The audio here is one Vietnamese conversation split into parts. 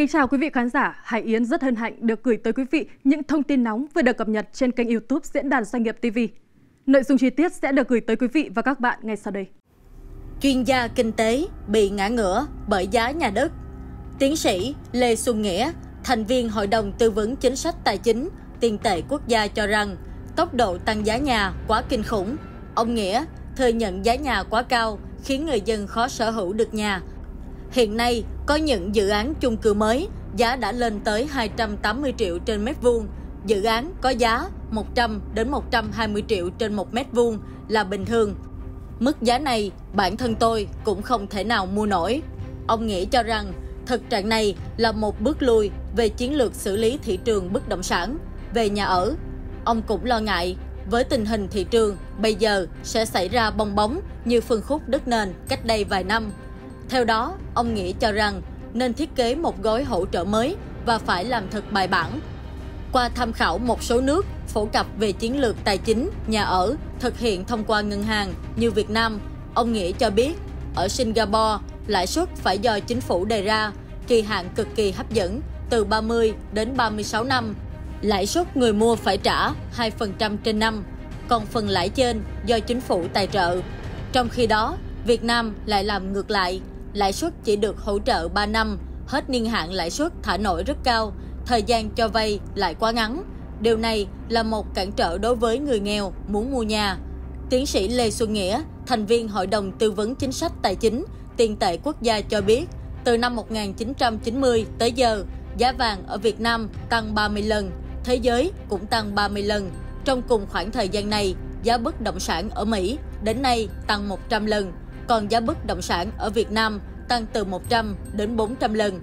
kính chào quý vị khán giả, Hải Yến rất hân hạnh được gửi tới quý vị những thông tin nóng vừa được cập nhật trên kênh YouTube Diễn đàn Doanh nghiệp TV. Nội dung chi tiết sẽ được gửi tới quý vị và các bạn ngay sau đây. Chuyên gia kinh tế bị ngã ngửa bởi giá nhà đất. Tiến sĩ Lê Xuân Nghĩa, thành viên Hội đồng Tư vấn chính sách tài chính, tiền tệ quốc gia cho rằng tốc độ tăng giá nhà quá kinh khủng. Ông Nghĩa thừa nhận giá nhà quá cao khiến người dân khó sở hữu được nhà. Hiện nay, có những dự án chung cư mới, giá đã lên tới 280 triệu trên mét vuông. Dự án có giá 100 đến 120 triệu trên 1 mét vuông là bình thường. Mức giá này, bản thân tôi cũng không thể nào mua nổi. Ông Nghĩa cho rằng, thực trạng này là một bước lùi về chiến lược xử lý thị trường bất động sản, về nhà ở. Ông cũng lo ngại, với tình hình thị trường, bây giờ sẽ xảy ra bong bóng như phân khúc đất nền cách đây vài năm. Theo đó, ông Nghĩa cho rằng nên thiết kế một gói hỗ trợ mới và phải làm thật bài bản. Qua tham khảo một số nước phổ cập về chiến lược tài chính, nhà ở thực hiện thông qua ngân hàng như Việt Nam, ông Nghĩa cho biết ở Singapore, lãi suất phải do chính phủ đề ra, kỳ hạn cực kỳ hấp dẫn, từ 30 đến 36 năm. Lãi suất người mua phải trả 2% trên năm, còn phần lãi trên do chính phủ tài trợ. Trong khi đó, Việt Nam lại làm ngược lại. Lãi suất chỉ được hỗ trợ 3 năm, hết niên hạn lãi suất thả nổi rất cao, thời gian cho vay lại quá ngắn. Điều này là một cản trở đối với người nghèo muốn mua nhà. Tiến sĩ Lê Xuân Nghĩa, thành viên Hội đồng Tư vấn chính sách tài chính, tiền tệ quốc gia cho biết, từ năm 1990 tới giờ, giá vàng ở Việt Nam tăng 30 lần, thế giới cũng tăng 30 lần. Trong cùng khoảng thời gian này, giá bất động sản ở Mỹ đến nay tăng 100 lần. Còn giá bất động sản ở Việt Nam tăng từ 100 đến 400 lần.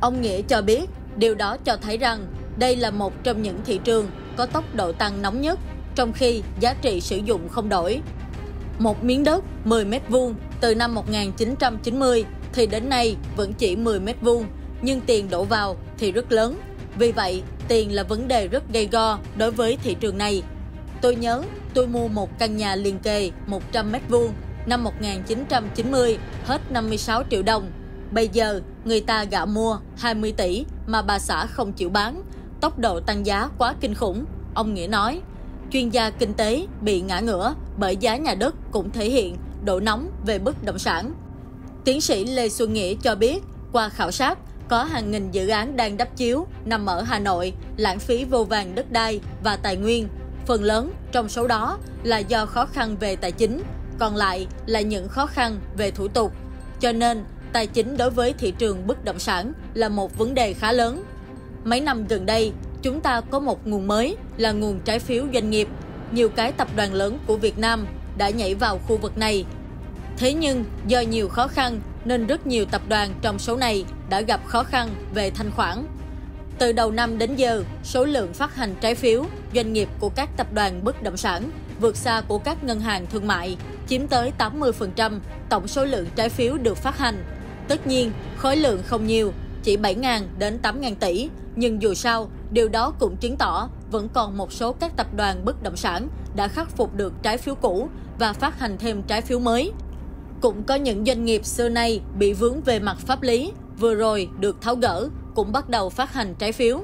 Ông Nghĩa cho biết, điều đó cho thấy rằng đây là một trong những thị trường có tốc độ tăng nóng nhất, trong khi giá trị sử dụng không đổi. Một miếng đất 10 m2 từ năm 1990 thì đến nay vẫn chỉ 10 m2, nhưng tiền đổ vào thì rất lớn. Vì vậy, tiền là vấn đề rất gay go đối với thị trường này. Tôi nhớ tôi mua một căn nhà liền kề 100 m2, năm 1990 hết 56 triệu đồng. Bây giờ người ta gạ mua 20 tỷ mà bà xã không chịu bán. Tốc độ tăng giá quá kinh khủng, ông Nghĩa nói. Chuyên gia kinh tế bị ngã ngửa bởi giá nhà đất cũng thể hiện độ nóng về bất động sản. Tiến sĩ Lê Xuân Nghĩa cho biết, qua khảo sát, có hàng nghìn dự án đang đắp chiếu nằm ở Hà Nội, lãng phí vô vàn đất đai và tài nguyên. Phần lớn trong số đó là do khó khăn về tài chính, còn lại là những khó khăn về thủ tục. Cho nên, tài chính đối với thị trường bất động sản là một vấn đề khá lớn. Mấy năm gần đây, chúng ta có một nguồn mới là nguồn trái phiếu doanh nghiệp. Nhiều cái tập đoàn lớn của Việt Nam đã nhảy vào khu vực này. Thế nhưng, do nhiều khó khăn nên rất nhiều tập đoàn trong số này đã gặp khó khăn về thanh khoản. Từ đầu năm đến giờ, số lượng phát hành trái phiếu doanh nghiệp của các tập đoàn bất động sản vượt xa của các ngân hàng thương mại, chiếm tới 80% tổng số lượng trái phiếu được phát hành. Tất nhiên, khối lượng không nhiều, chỉ 7.000 đến 8.000 tỷ, nhưng dù sao, điều đó cũng chứng tỏ vẫn còn một số các tập đoàn bất động sản đã khắc phục được trái phiếu cũ và phát hành thêm trái phiếu mới. Cũng có những doanh nghiệp xưa nay bị vướng về mặt pháp lý, vừa rồi được tháo gỡ, cũng bắt đầu phát hành trái phiếu.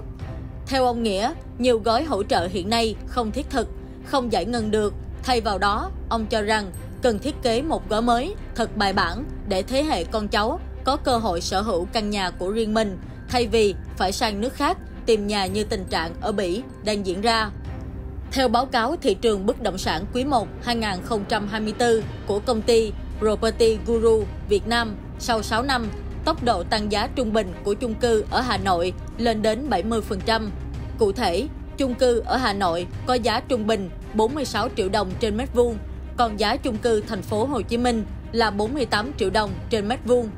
Theo ông Nghĩa, nhiều gói hỗ trợ hiện nay không thiết thực, không giải ngân được. Thay vào đó, ông cho rằng cần thiết kế một gói mới thật bài bản để thế hệ con cháu có cơ hội sở hữu căn nhà của riêng mình, thay vì phải sang nước khác tìm nhà như tình trạng ở Bỉ đang diễn ra. Theo báo cáo thị trường bất động sản quý 1 2024 của công ty Property Guru Việt Nam, sau 6 năm, tốc độ tăng giá trung bình của chung cư ở Hà Nội lên đến 70%. Cụ thể, chung cư ở Hà Nội có giá trung bình 46 triệu đồng trên mét vuông, còn giá chung cư thành phố Hồ Chí Minh là 48 triệu đồng trên mét vuông.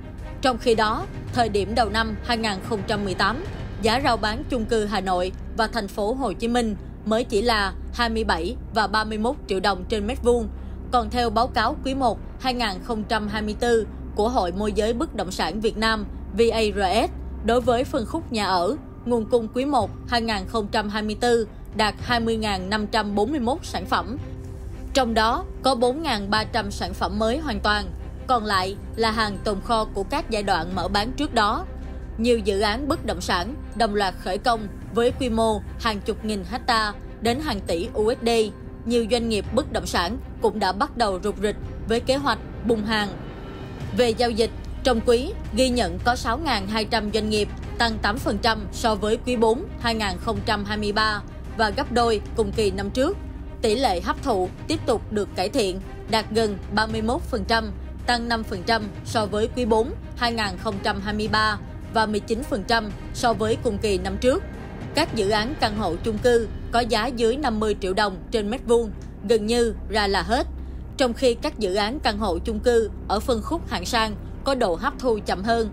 Trong khi đó, thời điểm đầu năm 2018, giá rao bán chung cư Hà Nội và thành phố Hồ Chí Minh mới chỉ là 27 và 31 triệu đồng trên mét vuông. Còn theo báo cáo quý 1 2024 của Hội Môi giới Bất động sản Việt Nam VARS, đối với phân khúc nhà ở, nguồn cung quý 1 2024 đạt 20.541 sản phẩm. Trong đó có 4.300 sản phẩm mới hoàn toàn, còn lại là hàng tồn kho của các giai đoạn mở bán trước đó. nhiều dự án bất động sản đồng loạt khởi công với quy mô hàng chục nghìn hectare đến hàng tỷ USD. Nhiều doanh nghiệp bất động sản cũng đã bắt đầu rục rịch với kế hoạch bùng hàng. Về giao dịch, trong quý ghi nhận có 6.200 doanh nghiệp, tăng 8% so với quý 4 2023 và gấp đôi cùng kỳ năm trước. Tỷ lệ hấp thụ tiếp tục được cải thiện, đạt gần 31%, tăng 5% so với quý 4 2023 và 19% so với cùng kỳ năm trước. Các dự án căn hộ chung cư có giá dưới 50 triệu đồng trên mét vuông, gần như ra là hết. Trong khi các dự án căn hộ chung cư ở phân khúc hạng sang có độ hấp thu chậm hơn.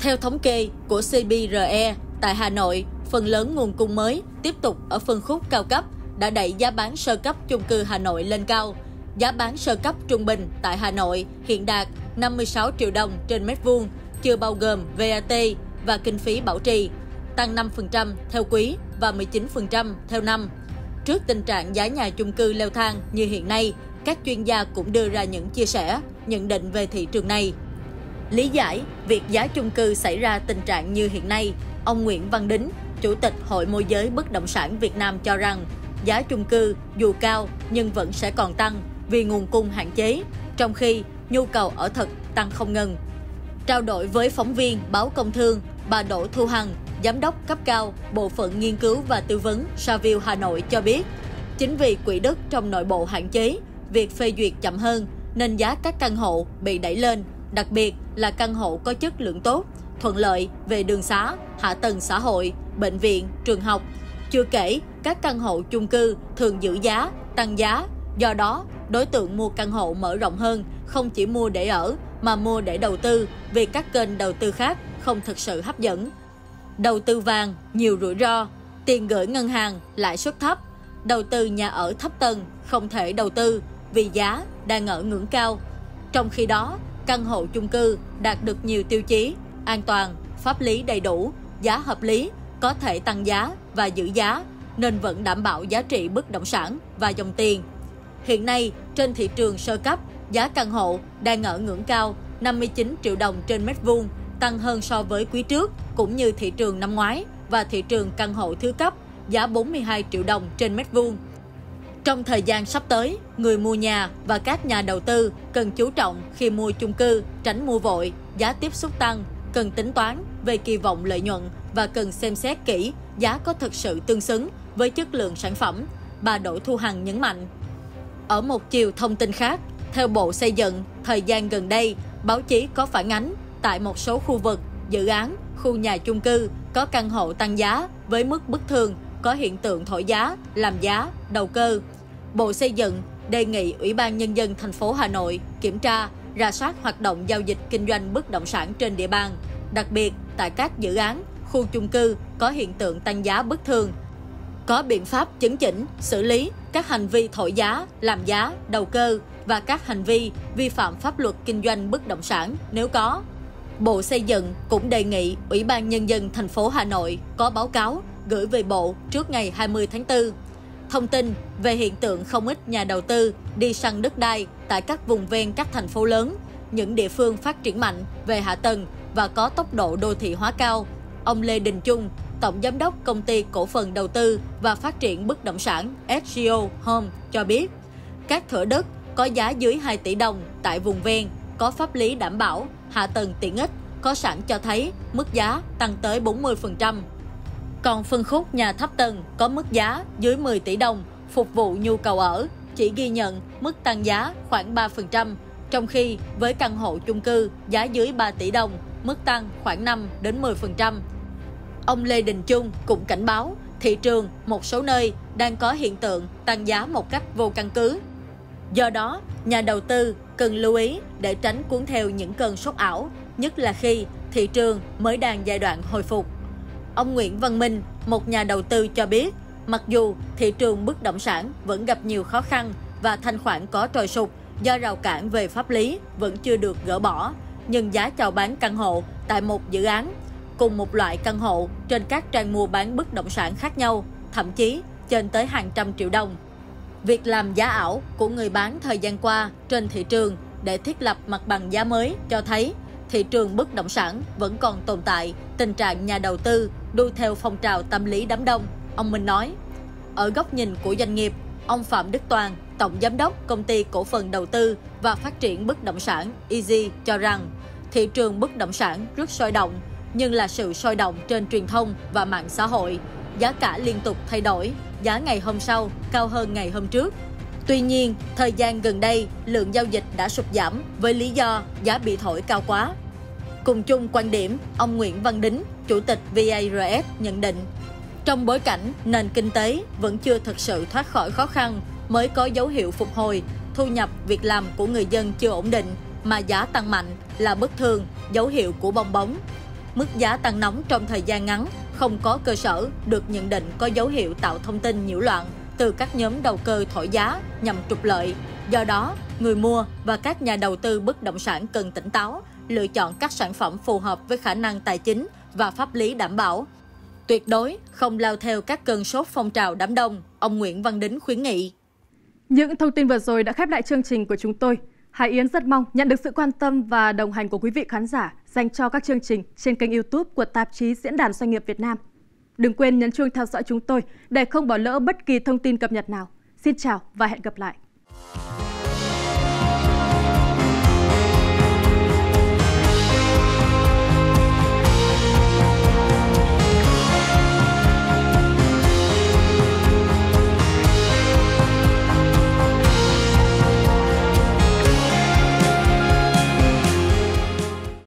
Theo thống kê của CBRE, tại Hà Nội, phần lớn nguồn cung mới tiếp tục ở phân khúc cao cấp đã đẩy giá bán sơ cấp chung cư Hà Nội lên cao. Giá bán sơ cấp trung bình tại Hà Nội hiện đạt 56 triệu đồng trên mét vuông, chưa bao gồm VAT và kinh phí bảo trì, tăng 5% theo quý và 19% theo năm. Trước tình trạng giá nhà chung cư leo thang như hiện nay, các chuyên gia cũng đưa ra những chia sẻ, nhận định về thị trường này. Lý giải việc giá chung cư xảy ra tình trạng như hiện nay, ông Nguyễn Văn Đính, Chủ tịch Hội Môi giới Bất động sản Việt Nam cho rằng giá chung cư dù cao nhưng vẫn sẽ còn tăng vì nguồn cung hạn chế, trong khi nhu cầu ở thực tăng không ngừng. Trao đổi với phóng viên báo Công Thương, bà Đỗ Thu Hằng, Giám đốc cấp cao Bộ phận Nghiên cứu và Tư vấn Saville Hà Nội cho biết, chính vì quỹ đất trong nội bộ hạn chế, việc phê duyệt chậm hơn nên giá các căn hộ bị đẩy lên, đặc biệt là căn hộ có chất lượng tốt, thuận lợi về đường xá, hạ tầng xã hội, bệnh viện, trường học. Chưa kể, các căn hộ chung cư thường giữ giá, tăng giá. Do đó, đối tượng mua căn hộ mở rộng hơn, không chỉ mua để ở mà mua để đầu tư vì các kênh đầu tư khác không thực sự hấp dẫn. Đầu tư vàng, nhiều rủi ro, tiền gửi ngân hàng, lãi suất thấp. Đầu tư nhà ở thấp tầng, không thể đầu tư vì giá đang ở ngưỡng cao. Trong khi đó, căn hộ chung cư đạt được nhiều tiêu chí, an toàn, pháp lý đầy đủ, giá hợp lý, có thể tăng giá và giữ giá, nên vẫn đảm bảo giá trị bất động sản và dòng tiền. Hiện nay, trên thị trường sơ cấp, giá căn hộ đang ở ngưỡng cao 59 triệu đồng trên mét vuông, tăng hơn so với quý trước, cũng như thị trường năm ngoái và thị trường căn hộ thứ cấp, giá 42 triệu đồng trên mét vuông. Trong thời gian sắp tới, người mua nhà và các nhà đầu tư cần chú trọng khi mua chung cư, tránh mua vội, giá tiếp xúc tăng, cần tính toán về kỳ vọng lợi nhuận và cần xem xét kỹ giá có thực sự tương xứng với chất lượng sản phẩm, bà Đỗ Thu Hằng nhấn mạnh. Ở một chiều thông tin khác, theo Bộ Xây dựng, thời gian gần đây, báo chí có phản ánh tại một số khu vực, dự án, khu nhà chung cư có căn hộ tăng giá với mức bất thường, có hiện tượng thổi giá, làm giá, đầu cơ. Bộ Xây dựng đề nghị Ủy ban Nhân dân thành phố Hà Nội kiểm tra, rà soát hoạt động giao dịch kinh doanh bất động sản trên địa bàn, đặc biệt tại các dự án, khu chung cư có hiện tượng tăng giá bất thường, có biện pháp chấn chỉnh, xử lý các hành vi thổi giá, làm giá, đầu cơ và các hành vi vi phạm pháp luật kinh doanh bất động sản nếu có. Bộ Xây dựng cũng đề nghị Ủy ban Nhân dân thành phố Hà Nội có báo cáo gửi về Bộ trước ngày 20 tháng 4. Thông tin về hiện tượng không ít nhà đầu tư đi săn đất đai tại các vùng ven các thành phố lớn, những địa phương phát triển mạnh về hạ tầng và có tốc độ đô thị hóa cao. Ông Lê Đình Chung, Tổng Giám đốc Công ty Cổ phần Đầu tư và Phát triển Bất động sản SGO Home cho biết, các thửa đất có giá dưới 2 tỷ đồng tại vùng ven, có pháp lý đảm bảo, hạ tầng tiện ích, có sẵn cho thấy mức giá tăng tới 40%. Còn phân khúc nhà thấp tầng có mức giá dưới 10 tỷ đồng phục vụ nhu cầu ở chỉ ghi nhận mức tăng giá khoảng 3%, trong khi với căn hộ chung cư giá dưới 3 tỷ đồng, mức tăng khoảng 5-10%. Ông Lê Đình Chung cũng cảnh báo thị trường một số nơi đang có hiện tượng tăng giá một cách vô căn cứ. Do đó, nhà đầu tư cần lưu ý để tránh cuốn theo những cơn sốt ảo, nhất là khi thị trường mới đang giai đoạn hồi phục. Ông Nguyễn Văn Minh, một nhà đầu tư cho biết, mặc dù thị trường bất động sản vẫn gặp nhiều khó khăn và thanh khoản có trồi sụt do rào cản về pháp lý vẫn chưa được gỡ bỏ, nhưng giá chào bán căn hộ tại một dự án cùng một loại căn hộ trên các trang mua bán bất động sản khác nhau, thậm chí trên tới hàng trăm triệu đồng. Việc làm giá ảo của người bán thời gian qua trên thị trường để thiết lập mặt bằng giá mới cho thấy thị trường bất động sản vẫn còn tồn tại tình trạng nhà đầu tư đu theo phong trào tâm lý đám đông, ông Minh nói. Ở góc nhìn của doanh nghiệp, ông Phạm Đức Toàn, Tổng Giám đốc Công ty Cổ phần Đầu tư và Phát triển Bất động sản Easy cho rằng thị trường bất động sản rất sôi động, nhưng là sự sôi động trên truyền thông và mạng xã hội. Giá cả liên tục thay đổi, giá ngày hôm sau cao hơn ngày hôm trước. Tuy nhiên, thời gian gần đây, lượng giao dịch đã sụt giảm với lý do giá bị thổi cao quá. Cùng chung quan điểm, ông Nguyễn Văn Đính, Chủ tịch VARS nhận định, trong bối cảnh nền kinh tế vẫn chưa thực sự thoát khỏi khó khăn, mới có dấu hiệu phục hồi, thu nhập việc làm của người dân chưa ổn định, mà giá tăng mạnh là bất thường, dấu hiệu của bong bóng. Mức giá tăng nóng trong thời gian ngắn không có cơ sở được nhận định có dấu hiệu tạo thông tin nhiễu loạn từ các nhóm đầu cơ thổi giá nhằm trục lợi. Do đó, người mua và các nhà đầu tư bất động sản cần tỉnh táo, lựa chọn các sản phẩm phù hợp với khả năng tài chính và pháp lý đảm bảo. Tuyệt đối không lao theo các cơn sốt phong trào đám đông, ông Nguyễn Văn Đính khuyến nghị. Những thông tin vừa rồi đã khép lại chương trình của chúng tôi. Hải Yến rất mong nhận được sự quan tâm và đồng hành của quý vị khán giả dành cho các chương trình trên kênh YouTube của Tạp chí Diễn đàn Doanh nghiệp Việt Nam. Đừng quên nhấn chuông theo dõi chúng tôi để không bỏ lỡ bất kỳ thông tin cập nhật nào. Xin chào và hẹn gặp lại!